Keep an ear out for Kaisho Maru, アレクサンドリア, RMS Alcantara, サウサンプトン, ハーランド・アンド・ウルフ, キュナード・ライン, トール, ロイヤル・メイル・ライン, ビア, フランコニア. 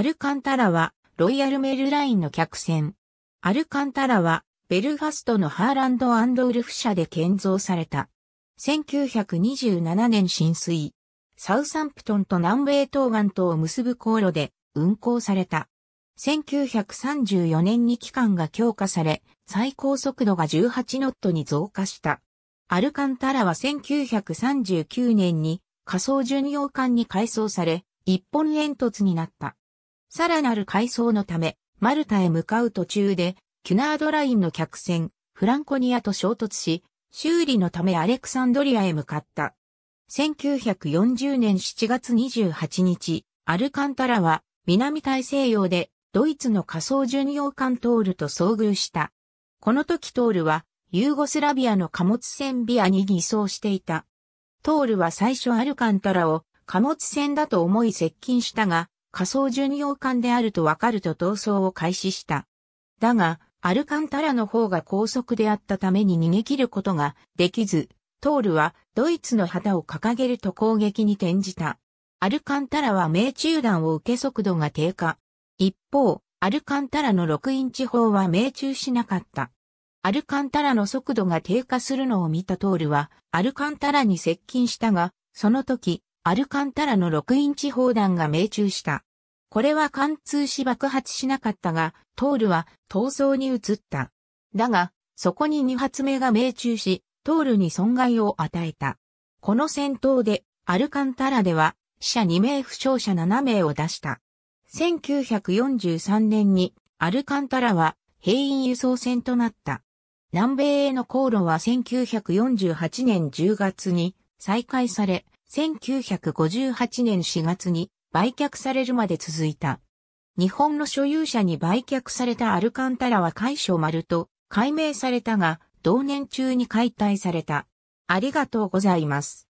アルカンタラは、ロイヤルメルラインの客船。アルカンタラは、ベルファストのハーランド&ウルフ社で建造された。1927年進水。サウサンプトンと南米東岸とを結ぶ航路で運航された。1934年に期間が強化され、最高速度が18ノットに増加した。アルカンタラは1939年に仮想巡洋艦に改装され、一本煙突になった。さらなる改装のため、マルタへ向かう途中で、キュナードラインの客船、フランコニアと衝突し、修理のためアレクサンドリアへ向かった。1940年7月28日、アルカンタラは南大西洋でドイツの仮想巡洋艦トールと遭遇した。この時トールはユーゴスラビアの貨物船ビアに偽装していた。トールは最初アルカンタラを貨物船だと思い接近したが、仮想巡洋艦であるとわかると逃走を開始した。だが、アルカンタラの方が高速であったために逃げ切ることができず、トールはドイツの旗を掲げると攻撃に転じた。アルカンタラは命中弾を受け速度が低下。一方、アルカンタラの6インチ砲は命中しなかった。アルカンタラの速度が低下するのを見たトールはアルカンタラに接近したが、その時、アルカンタラの6インチ砲弾が命中した。これは貫通し爆発しなかったが、トールは逃走に移った。だが、そこに2発目が命中し、トールに損害を与えた。この戦闘で、アルカンタラでは、死者2名負傷者7名を出した。1943年に、アルカンタラは、兵員輸送船となった。南米への航路は1948年10月に再開され、1958年4月に売却されるまで続いた。日本の所有者に売却されたアルカンタラはKaisho Maruと改名されたが、同年中に解体された。ありがとうございます。